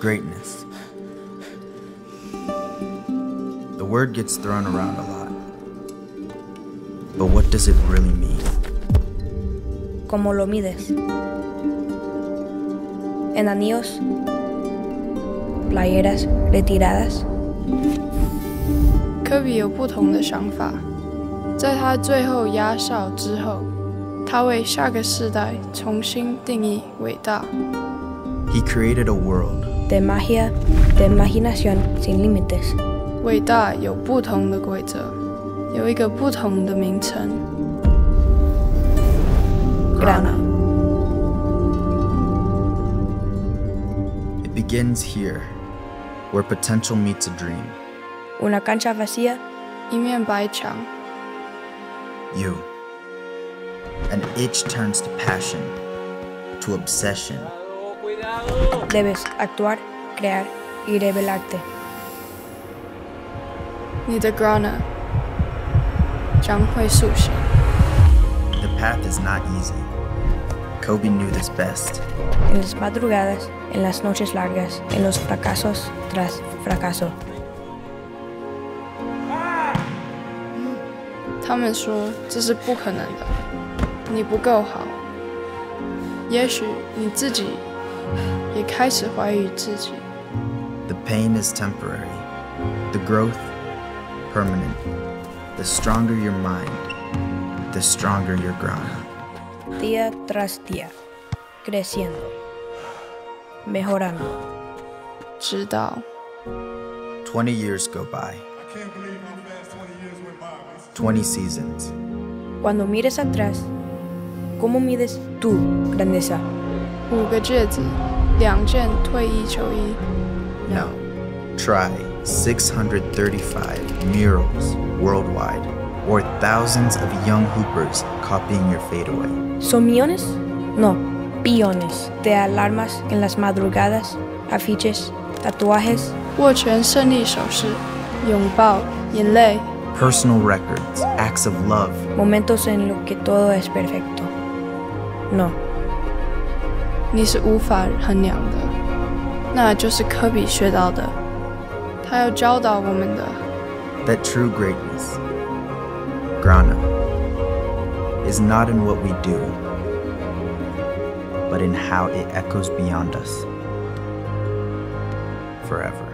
Greatness. The word gets thrown around a lot, but what does it really mean? ¿Cómo lo mides? En anillos, playeras retiradas. Kobe 有不同的想法，在他最后压哨之后，他为下个世代重新定义伟大。He created a world. De magia, de imaginación sin límites. 伟大有不同的规则，有一个不同的名称。GRANA. It begins here, where potential meets a dream. Una cancha vacía, 一面白墙。You. An itch turns to passion, to obsession. Debes actuar, crear y revelarte. Ni de grana 将会苏醒. The path is not easy. Kobe knew this best. En las madrugadas, en las noches largas, en los fracasos tras fracaso. 他们说这是不可能的，你不够好。也许你自己。也开始怀疑自己。The pain is temporary, the growth permanent. The stronger your mind, the stronger your grana. Día tras día, creciendo, mejorando. 直到 20 years go by. 20 seasons. Cuando mires atrás, ¿cómo mides tu grandeza? 5 戒指。No. Try 635 murals worldwide, or thousands of young hoopers copying your fadeaway. ¿Son millones? No, billones de alarmas en las madrugadas, afiches, tatuajes. 握拳胜利手势，拥抱，眼泪。Personal records, acts of love. Momentos en los que todo es perfecto. No. 你是无法衡量的，那就是科比学到的，他要教导我们的。That true greatness, grana, is not in what we do, but in how it echoes beyond us, forever.